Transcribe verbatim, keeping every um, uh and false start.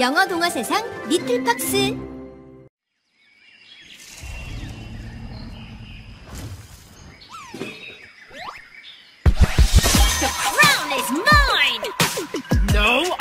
영어 동화 세상 리틀 팍스. The crown is mine. No,